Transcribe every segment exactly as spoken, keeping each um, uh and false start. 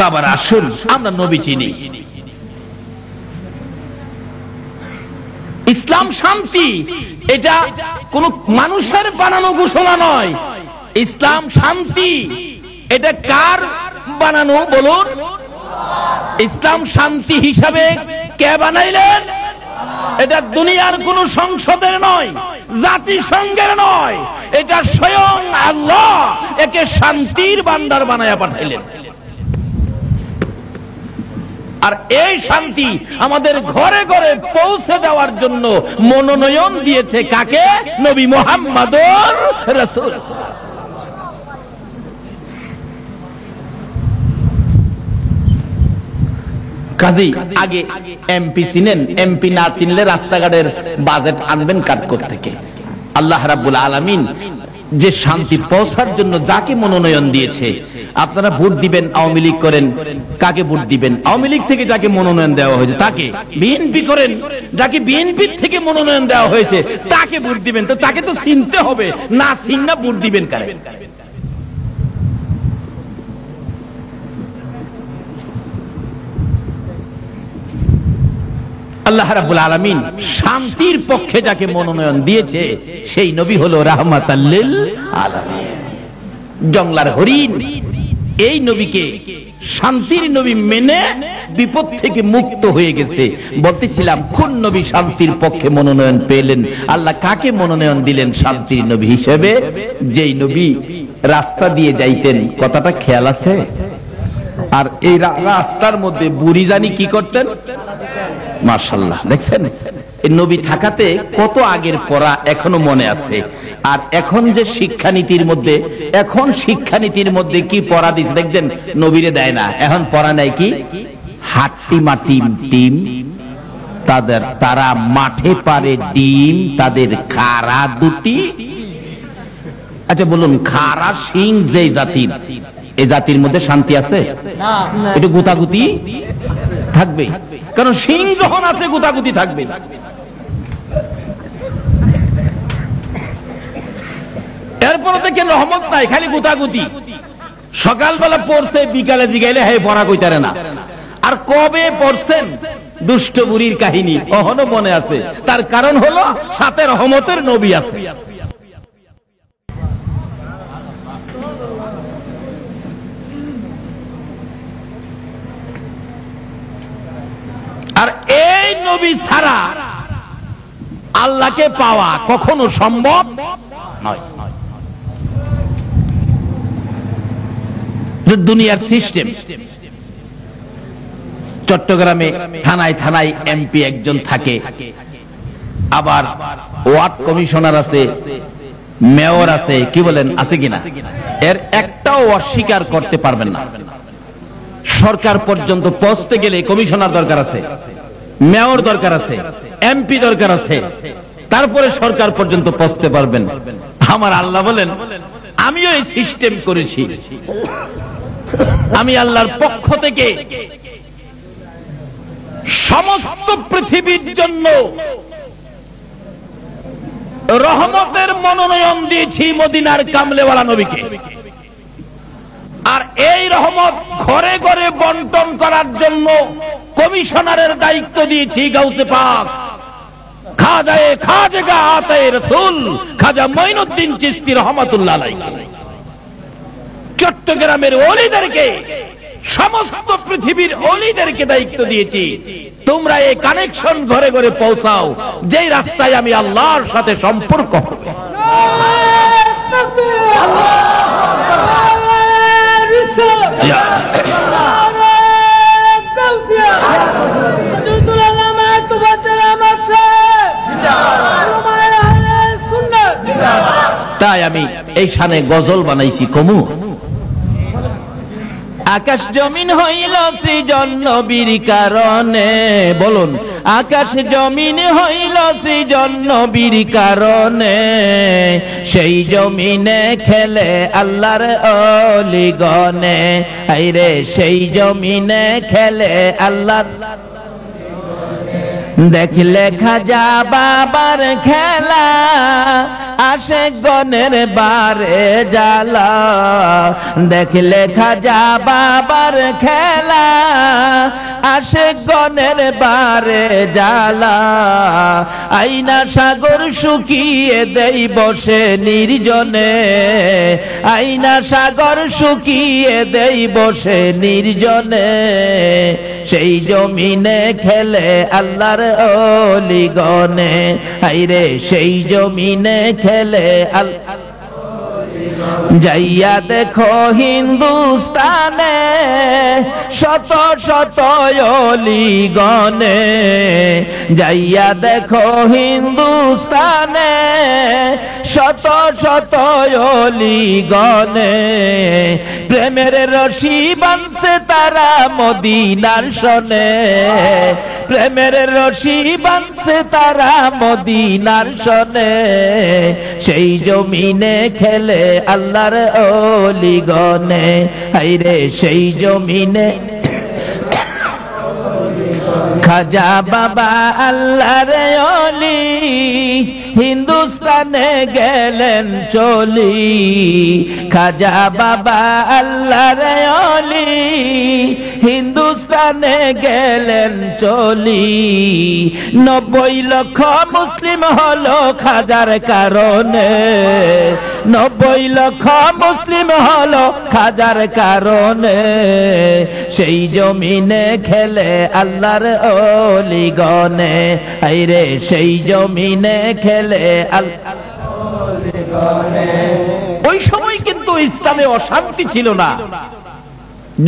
बाबा रासुल आमरा नबी चिनी इस्लाम शांति एटा कोनो मानुषेर बानानो घोषणा नय इस्लाम शांति एटा कार बानानो बोलुन इस्लाम शांति हिसाबे के बनाइलेन एटा दुनियार कोनो संसदेर नय जाति संघेर नय एटा स्वयं आल्लाह एके शांतिर बान्दार बानाया पाठाइलेन शांति घरे घरे पौঁছে দেওয়ার জন্য মনোনয়ন দিয়েছে কাকে নবী মুহাম্মদুর রাসূল কাজী আগে এমপি চিনেন এমপি না চিনলে রাস্তাঘাটের বাজেট আনবেন কাট করতে থেকে আল্লাহ রাব্বুল আলামিন যে শান্তি পৌঁছার জন্য যাকে মনোনয়ন দিয়েছে আপনারা ভোট দিবেন আওয়ামী লীগ করেন কাকে ভোট দিবেন আওয়ামী লীগ থেকে যাকে মনোনয়ন দেওয়া হয়েছে তাকে বিএনপি করেন যাকে বিএনপি থেকে মনোনয়ন দেওয়া হয়েছে তাকে ভোট দিবেন তো তাকে তো চিনতে হবে না চিননা ভোট দিবেন কারে আল্লাহ রাব্বুল আলামিন শান্তির পক্ষে যাকে মনোনয়ন দিয়েছে সেই নবী হলো রাহমাতাল লিল আলামিন জংলার হরিণ এই নবীকে শান্তির নবী মেনে বিপদ থেকে মুক্ত হয়ে গেছে বলতেছিলাম কোন নবী শান্তির পক্ষে মনোনয়ন পেলেন আল্লাহ কাকে মনোনয়ন দিলেন শান্তির নবী হিসেবে যেই নবী রাস্তা দিয়ে যাইতেন কথাটা খেয়াল আছে আর এই রাস্তার মধ্যে বুড়ি জানি কি করতেন माशाल्लाह देखें नबी थाकाते कत आगेर पड़ा एखोनो मने आछे आर एखोन जे शिक्षा नीतिर मध्ये एखोन शिक्षा नीतिर मध्ये की पड़ा दिस देखें नबीरे देय ना एखोन पड़ा नाई की हाट्टी माटी टीम तादेर तारा माठे पारे डिम तादेर खारा दुटी अच्छा बोलुन खारा सिंग जे जातिर ए जातिर मध्ये शांति आछे ना एटा गुतागुती थाकबे कारण सिंह जखन आछे गुतागुती थाकबे এরপরে থেকে রহমত নাই খালি গুতাগুতি সকাল বেলা পড়ছে বিকালে জিগাইলে হে পড়া কইতারে না আর কবে পড়ছেন দুষ্ট বুড়ির কাহিনী এখনো মনে আছে তার কারণ হলো সাথে রহমতের নবী আছে আর এই নবী ছাড়া আল্লাহকে পাওয়া কখনো সম্ভব নয় যে দুনিয়ার সিস্টেম চট্টগ্রামে থানায় থানায় এমপি একজন থাকে আবার ওয়ার্ড কমিশনার আছে মেয়র আছে কি বলেন আছে কিনা এর একটাও অস্বীকার করতে পারবেন না সরকার পর্যন্ত পৌঁছতে গেলে কমিশনার দরকার আছে মেয়র দরকার আছে এমপি দরকার আছে তারপরে সরকার পর্যন্ত পৌঁছতে পারবেন আমার আল্লাহ বলেন আমিও এই সিস্টেম করেছি আমি আল্লাহর পক্ষ থেকে সমস্ত পৃথিবীর জন্য রহমতের মনোনয়ন দিয়েছি মদিনার কামলেওয়ালা নবীকে আর এই রহমত ঘরে ঘরে বণ্টন করার জন্য কমিশনারের দায়িত্ব দিয়েছি গাউসে পাক খাজায়ে খাজেগা আতায়ে রাসূল খাজা মঈনুদ্দিন চিশতি রহমাতুল্লাহ আলাইহি চট্টগ্রামের ওলিদেরকে সমস্ত পৃথিবীর ওলিদেরকে দায়িত্ব দিয়েছি তোমরা এই কানেকশন ঘরে ঘরে পৌঁছাও যেই রাস্তায় আমি আল্লাহর সাথে সম্পর্ক হবে তাই আমি এই শানে গজল বানাইছি কমু আকাশ জমিন হইল সৃজন নবীর কারণে বলুন আকাশ জমিন হইল সৃজন নবীর কারণে সেই জমিনে খেলে আল্লাহর অলিগণে আইরে সেই জমিনে খেলে আল্লাহর দেখলে খাজা বাবার খেলা आशे गनेर बारे जाला देखले खाजा बाबार खेला आशे गनेर बारे जाला आईना सागर शुकिए देई बसे निर्जने आईना सागर शुकिए देई बसे निर्जने सेई जमीने खेले अल्लाहर ओली गने हाय रे सेई जमीने खेले अल्लाह जाइया देखो हिंदुस्ताने शत शत ओली गने जाइया देखो हिंदुस्ताने शत शत ओली गने प्रेमेर रशी बनसे तारा मदीनार सने प्रेमेर रशी बनसे तारा मदीनार सने सेई जमीने खेले अल्लाहर ओली गने हाय रे सेई जमीने खाजा बाबा अल्लाहर ओली हिंदुस्ताने गेलेन चली खाजा बाबा अल्लाहर ओली हिंदुस्ताने गेलेन चली नब्बे लक्ष मुस्लिम हलो खाजार कारणे नब्बे लक्ष मुस्लिम हलो खाजार कारणे सेई जमीने खेले अल्लाहर ओली गने हाय रे सेई जमीने खेले ओली गने ওই সময় কিন্তু ইসলামে অশান্তি ছিল না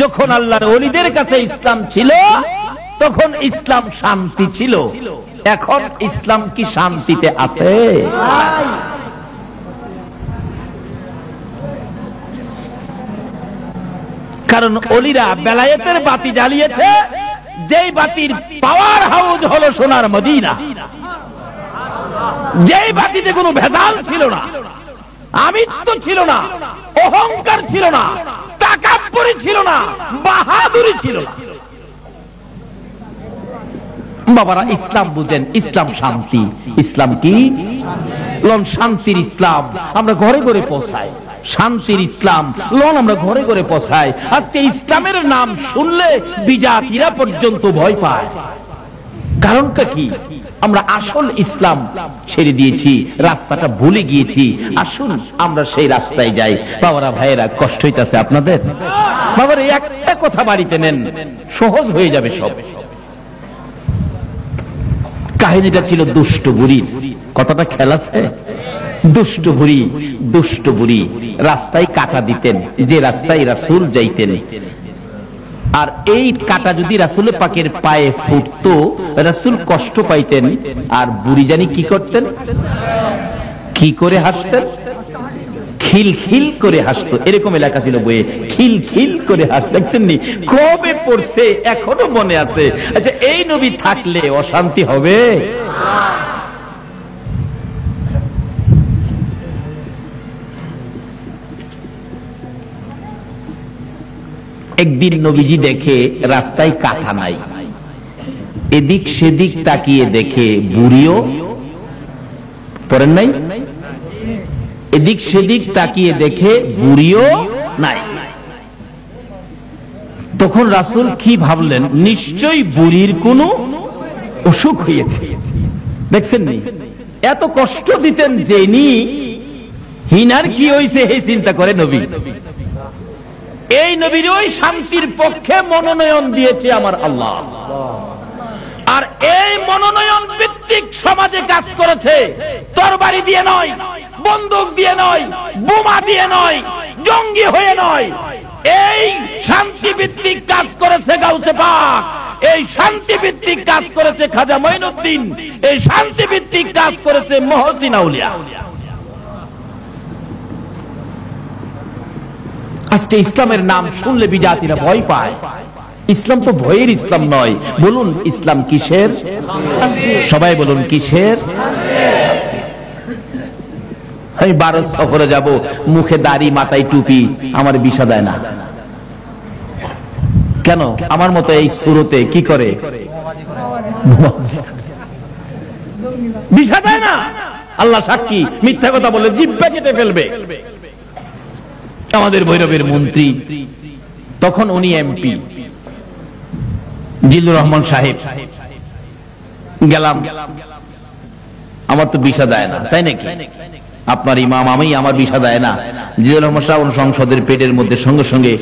যখন আল্লাহর ওলিদের কাছে ইসলাম ছিল তখন ইসলাম শান্তি ছিল এখন ইসলাম কি শান্তিতে আছে কারণ ওলিরা বেলায়েতের বাতি জ্বালিয়েছে যেই বাতির পাওয়ার হাউস হলো সোনার মদিনা যেই বাতিতে কোনো ভেজাল ছিল না আমিত্ব ছিল না অহংকার ছিল না তাকাব্বুরি ছিল না বাহাদুরি ছিল না বাবারা ইসলাম বুঝেন ইসলাম শান্তি ইসলাম কি লন শান্তির ইসলাম আমরা ঘরে ঘরে পৌঁছাই শান্তির ইসলাম লন আমরা ঘরে ঘরে পৌঁছাই আজকে ইসলামের নাম শুনলে বিজাতীরা পর্যন্ত ভয় পায় কারণটা কি আমরা আসল ইসলাম ছেড়ে দিয়েছি রাস্তাটা ভুলে গিয়েছি আসুন আমরা সেই রাস্তায় যাই বাবারা ভাইরা কষ্ট হইতাছে আপনাদের বাবারা একটা কথা বাড়িতে নেন সহজ হয়ে যাবে সব কাহিনীটা ছিল দুষ্ট বুড়ি কথাটা খেয়াল আছে দুষ্ট বুড়ি দুষ্ট বুড়ি রাস্তায় কাটা দিতেন যে রাস্তায় রাসূল যাইতেন আর এই কাটা যদি রাসূলের পাকের পায়ে ফুটতো রাসূল কষ্ট পাইতেন আর বুড়ি জানি কি করতেন কি করে হাসতেন খিলখিল করে হাসতো এরকম এলাকা ছিল বয়ে খিলখিল করে হাসতো দেখছেন নি কবে পড়ছে এখনো মনে আছে আচ্ছা এই নবী থাকলে অশান্তি হবে না एक दिन नबीजी देखे रास्ताय काटा नाई एदिक सेदिक ताकिये देखे बुड़ियो पड़ेन नाई एदिक सेदिक ताकिये देखे बुड़ियो नाई तखन रासूल की भावलेन निश्चय बुड़िर कोनो असुख हयेछे देखछेन नि एत कष्ट दितेन जेनी हिनार की हयेछे हे चिंता करे नबी এই নবীর ওই শান্তির পক্ষে মনোনয়ন দিয়েছে আমার আল্লাহ আর এই মনোনয়ন ভিত্তিক সমাজে কাজ করেছে তরবারি দিয়ে নয় বন্দুক দিয়ে নয় বোমা দিয়ে নয় জঙ্গি হয়ে নয় এই শান্তি ভিত্তিক কাজ করেছে গাউসে পাক এই শান্তি ভিত্তিক কাজ করেছে খাজা মঈনুদ্দিন এই শান্তি ভিত্তিক কাজ করেছে মুহসিন আউলিয়া আজকে ইসলামের নাম শুনলে বিজাতীরা ভয় পায় ইসলাম তো ভয়ের ইসলাম নয় বলুন ইসলাম কিসের সবাই বলুন কিসের আমি ভারত সফরে যাব মুখে দাড়ি মাথায় টুপি আমার বিশা দেয় না কেন আমার মতো এই সুরতে কি করে বিশা দেয় না আল্লাহ সাক্ষী মিথ্যা কথা বলে জিহ্বা কেটে ফেলবে। আমাদের ভৈরবের মন্ত্রী, তখন উনি এমপি, জিল্লুর রহমান সাহেব। গেলাম, আমার তো ভিসা দেয় না, তাই নাকি? আপনার ইমাম আমি, আমার ভিসা দেয় না। জিল্লুর রহমান সাহেব সংসদের পেটের মধ্যে সঙ্গে সঙ্গে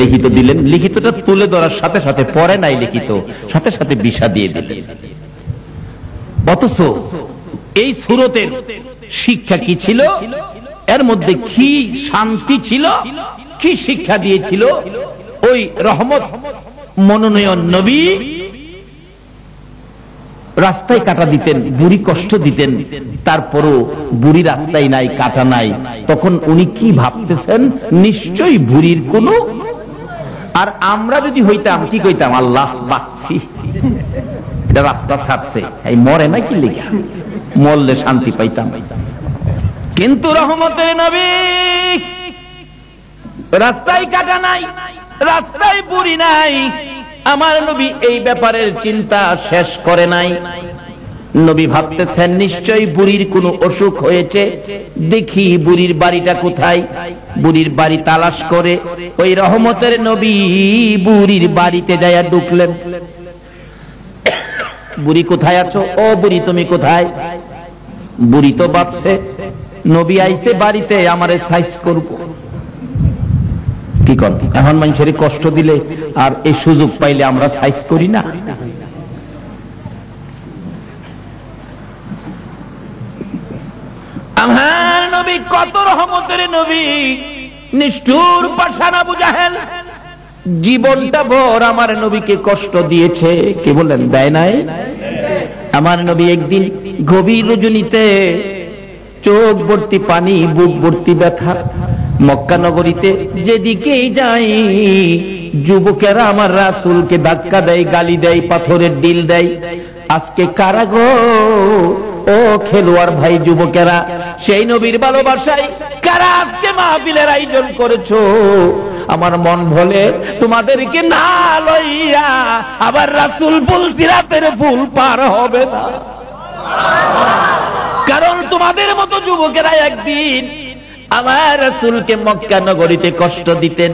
লিখিত দিলেন, লিখিতটা তুলে ধরার সাথে সাথে, পরে নাই লিখিত, সাথে সাথে ভিসা দিয়ে দিলেন। অথচ এই সূরতের শিক্ষা কি ছিল, এর মধ্যে কি শান্তি ছিল, কি শিক্ষা দিয়েছিল ওই রহমত মনোনয়ন নবী। রাস্তায় কাটা দিতেন, বুড়ি কষ্ট দিতেন, তারপরও বুড়ি রাস্তায় নাই, কাটা নাই। তখন উনি কি ভাবতেছেন, নিশ্চয়ই বুড়ির কোনো। আর আমরা যদি হইতাম কি কইতাম, আল্লাহ বাঁচছি, এটা রাস্তা ছাড়ছে, এই মরে না কি লেখা, মরলে শান্তি পাইতাম। কিন্তু রহমতের নবী রাস্তায় কাটা নাই, রাস্তায় বুড়ি নাই, আমার নবী এই ব্যাপারের চিন্তা শেষ করে নাই। নবী ভাবতেছেন নিশ্চয়ই বুড়ির কোনো অসুখ হয়েছে, দেখি বুড়ির বাড়িটা কোথায়। বুড়ির বাড়ি তালাশ করে ওই রহমতের নবী বুড়ির বাড়িতে যাইয়া ঢুকলেন। বুড়ি কোথায় আছো? ও বুড়ি, তুমি কোথায়? বুড়ি তো ভাবছে নবী আইছে বাড়িতে, আমারে সাইজ করবো। এখন মানুষের কষ্ট দিলে আর এই সুযোগ পাইলে আমরা সাইজ করি না। আমার নবী কত রহমতের নবী, নিষ্ঠুর পাষাণ আবু জাহেল জীবনটা ভর আমার নবীকে কষ্ট দিয়েছে। কে বলেন, দেয় নাই? আমার নবী একদিন গভীর রজনীতে, চোখ ভর্তি পানি, বুক ভর্তি ব্যথা, মক্কা নগরীতে যেদিকেই যাই যুবকেরা আমার রাসূলকে ধাক্কা দেয়, গালি দেয়, পাথরের ডিল দেয়। আজকে কারা গো ও খেলোয়াড় ভাই যুবকেরা, সেই নবীর ভালোবাসায় কারা আজকে মাহফিলের আয়োজন করেছো? আমার মন ভোলে তোমাদেরকে না লইয়া আবার রাসূল ফুল সিরাতের ফুল পার হবে না, কারণ তোমাদের মতো যুবকেরা একদিন আমার রাসূলকে মক্কা নগরীতে কষ্ট দিতেন,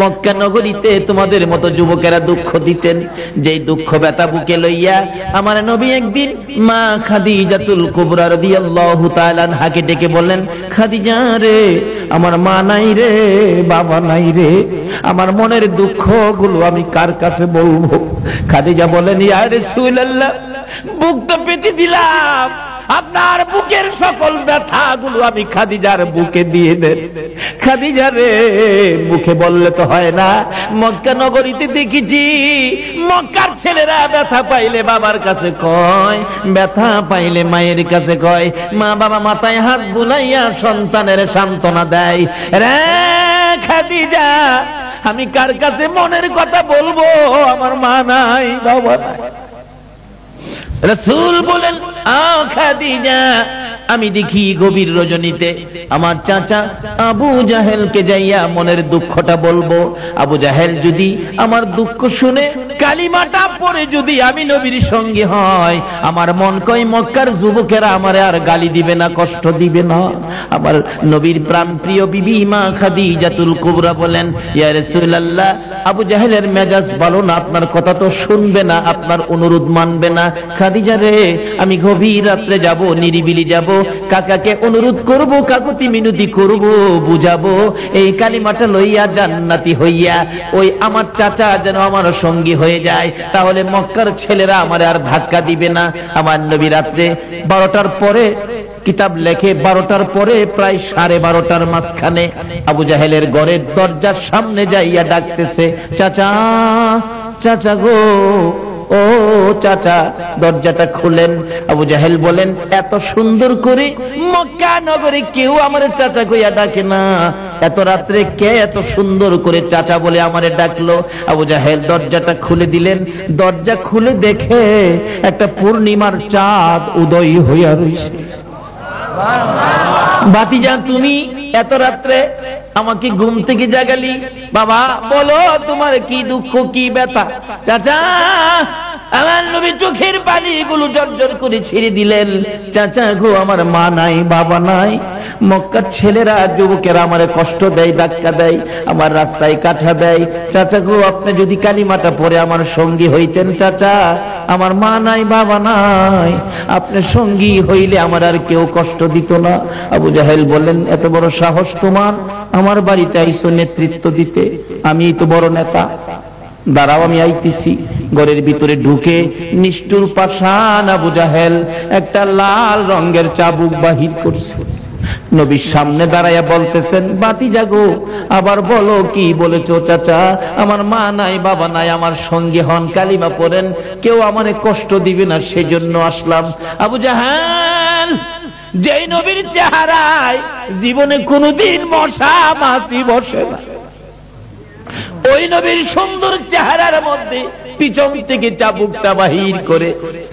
মক্কা নগরীতে তোমাদের মতো যুবকেরা দুঃখ দিতেন। যেই দুঃখ ব্যথা বুকে লইয়া আমার নবী একদিন মা খাদিজাতুল কুবরা রাদিয়াল্লাহু তাআলা আনহাকে ডেকে বললেন, খাদিজা রে, আমার মা নাই রে, বাবা নাই রে, আমার মনের দুঃখগুলো আমি কার কাছে বলবো? খাদিজা বলেন, ইয়া রাসূলুল্লাহ, বুক তো পেতে দিলাম, আপনার বুকের সকল ব্যথা গুলো আমি খাদিজার বুকে দিয়ে দেন। খাদিজা রে, মুখে বললে তো হয় না, মক্কা নগরীতে দেখেছি মক্কার ছেলেরা ব্যথা পাইলে বাবার কাছে কয়, ব্যথা পাইলে মায়ের কাছে কয়, মা বাবা মাথায় হাত বুলাইয়া সন্তানের সান্ত্বনা দেয়। রে খাদিজা, আমি কার কাছে মনের কথা বলবো? আমার মা নাই, বাবা নাই। রাসূল বলেন, আও খাদিজা, আমি দেখি গভীর রজনীতে আমার চাচা আবু জাহেলকে যাইয়া মনের দুঃখটা বলবো। আবু জাহেল যদি আমার দুঃখ শুনে, কালিমাটা পড়ে যদি আমি নবীর সঙ্গে হয়, আমার মন কয় মক্কার যুবকেরা আমারে আর গালি দিবে না, কষ্ট দিবে না। আমার নবীর প্রাণ প্রিয় বিবি মা খাদিজাতুল কুবরা বলেন, ইয়া রাসূলুল্লাহ, আবু জাহেলের মেজাজ ভালো না, আপনার কথা তো শুনবে না, আপনার অনুরোধ মানবে না। খাদিজা রে, আমি গভীর রাত্রে যাব, নিরিবিলি যাব, কাকাকে অনুরোধ করব, কাকুতি মিনতি করব, বুঝাবো এই কালিমাটা লইয়া জান্নাতি হইয়া ওই আমার চাচা যেন আমার সঙ্গী হয়ে যায়, তাহলে মক্কার ছেলেরা আমার আর ধাক্কা দিবে না। আমার নবী রাত্রে বারোটার পরে কিতাব লেখে, বারোটার পরে প্রায় সাড়ে বারোটার মাঝখানে আবু জাহেলের ঘরের দরজার সামনে যাইয়া ডাকতেছে, চাচা, চাচা গো, ও চাচা, দরজাটা খুলেন। আবু জাহেল বলেন, এত সুন্দর করে মক্কা নগরে কেউ আমার চাচা কইয়া ডাকে না, এত রাত্রে কে এত সুন্দর করে চাচা বলে আমারে ডাকলো? আবু জাহেল দরজাটা খুলে দিলেন। দরজা খুলে দেখে একটা পূর্ণিমার চাঁদ উদয় হইয়া রইছে। বাতিজা, তুমি এত রাত্রে আমাকে ঘুম থেকে জাগালি, বাবা বলো তোমার কি দুঃখ, কি ব্যথা? চাচা, चोखेर पानी गुलो जर्जर करे छिड़े दिलेन चाचा गो आमार मा नाई बाबा नाई मक्का छेलेरा युवकेरा आमारे कष्ट देय धक्का देय आमार रास्ताय काटा देय चाचा गो आपनि जदि कालिमाटा पड़े आमार संगी हईतेन चाचा आमार मा नाई बाबा नाई आपनि संगी हईले आमार आर केउ कष्ट दित ना। अबू जाहेल बोलेन एत बड़ साहस तोमार आमार बाड़ीते आइसो नेतृत्व दिते आमिई तो बड़ नेता दाड़ाओ आमि आइतेछि। घरेर भितरे ढुके निष्ठुर पाषाण आबू जाहेल एकटा लाल रंगेर चाबुक बाहिर करছে नबीर सामने दाड़ाया बोलतेছেন बातिजा गो आबार बोलो कि बोलेছো चाचा आमार मा नाई बाबा नाई आमार संगी हन कालिमा पड़ेन केउ आमारे कष्ट दिबे ना सेजন্য আসলাম। আবু জাহেল যেই নবীর চেহারায় জীবনে কোনোদিন মশা মাছি বসে না ওই নবীর সুন্দর চেহারার মধ্যে পিছন থেকে চাবুকটা বাহির করে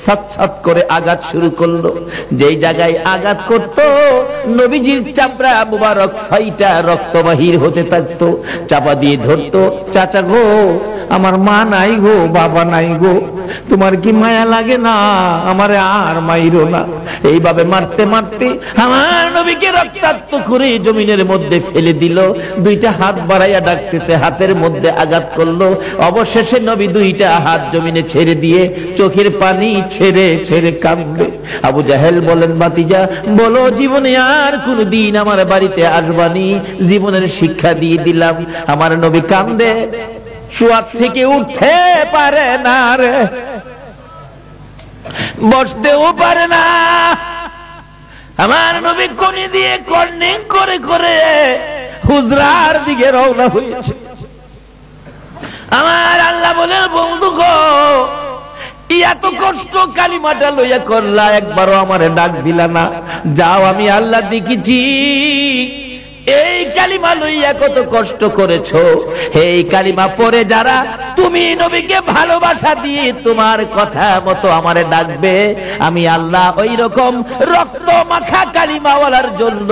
সাতসাত করে আঘাত শুরু করলো। যেই জায়গায় আঘাত করত নবীজির চামড়া মুবারক ফাইটা রক্ত বাহির হতে থাকতো চাপা দিয়ে ধরতো চাচা গো আমার মা নাই গো বাবা নাই গো তোমার কি মায়া লাগে না আমারে আর মাইরো না। এইভাবে মারতে মারতে আমার নবীকে রক্তাক্ত করে জমিনের মধ্যে ফেলে দিল। দুইটা হাত বাড়াইয়া ডাকতেছে হাতের মধ্যে আঘাত করলো অবশেষে নবী দুইটা হাত জমিনে ছেড়ে দিয়ে চোখের পানি ছেড়ে ছেড়ে কাঁদবে। আবু জাহেল বলেন বাতিজা বলো জীবনে আর কোনদিন আমার বাড়িতে আসবানি জীবনের শিক্ষা দিয়ে দিলাম। আমার নবী কাঁদে उठते पारे ना रे बसते पारे ना हमारे नबी कोनी दिए कॉर्निंग करे करे हुजरार दिखे रौना हुई हमारे अल्लाह बोले बंधु को जाओ आमी अल्लाह दिखी जी कालिमा लइया कत कष्ट करेছো हे कालिमा पड़े যারা তুমি নবীকে ভালোবাসা দিয়ে তোমার কথা মতো আমারে ডাকবে আমি আল্লাহ ওই রকম রক্ত মাখা কালিমাওয়ালার জন্য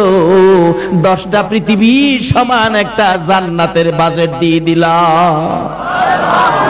দশটা পৃথিবী সমান একটা জান্নাতের বাজেট দিয়ে দিলাম।